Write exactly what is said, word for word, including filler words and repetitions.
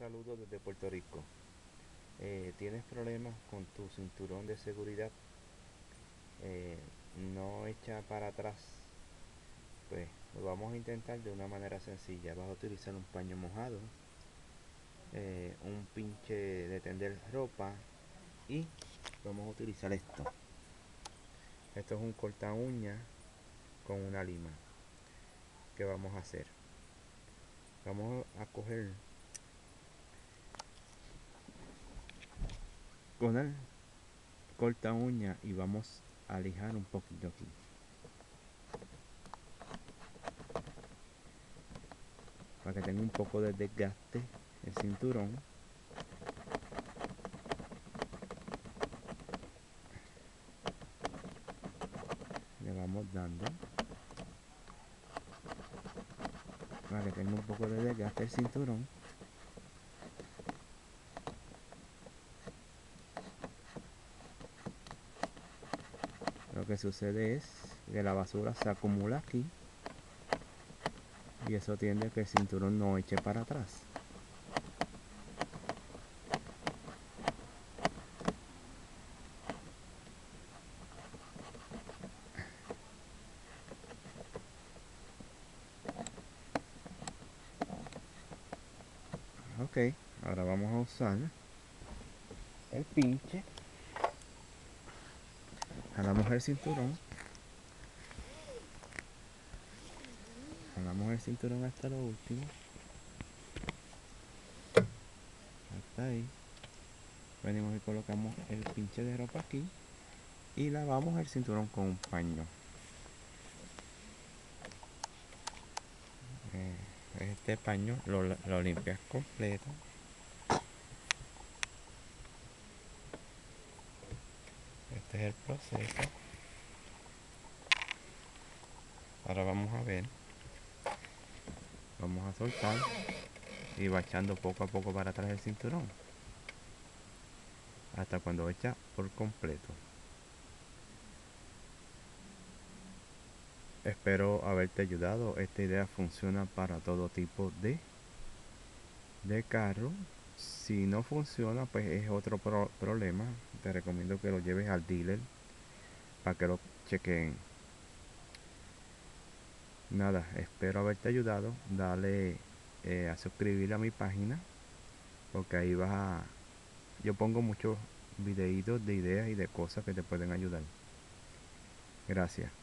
saludo desde Puerto Rico. Eh, ¿Tienes problemas con tu cinturón de seguridad? Eh, no echa para atrás. Pues lo vamos a intentar de una manera sencilla. Vas a utilizar un paño mojado, eh, un pinche de tender ropa y vamos a utilizar esto. Esto es un corta uña con una lima. ¿Qué vamos a hacer? Vamos a coger con el corta uña y vamos a lijar un poquito aquí. Para que tenga un poco de desgaste el cinturón. Le vamos dando. Para que tenga un poco de desgaste el cinturón. Lo que sucede es que la basura se acumula aquí y eso tiende a que el cinturón no eche para atrás. Ok, ahora vamos a usar el pinche. Jalamos el cinturón. Jalamos el cinturón hasta lo último. Hasta ahí. Venimos y colocamos el pinche de ropa aquí. Y lavamos el cinturón con un paño. Este paño lo, lo limpias completo. Este es el proceso. Ahora vamos a ver, vamos a soltar y va echando poco a poco para atrás el cinturón hasta cuando echa por completo. Espero haberte ayudado. Esta idea funciona para todo tipo de de carro. Si no funciona, pues es otro pro problema. Te recomiendo que lo lleves al dealer para que lo chequen. Nada, espero haberte ayudado. Dale eh, a suscribir a mi página, porque ahí vas a... Yo pongo muchos videitos de ideas y de cosas que te pueden ayudar. Gracias.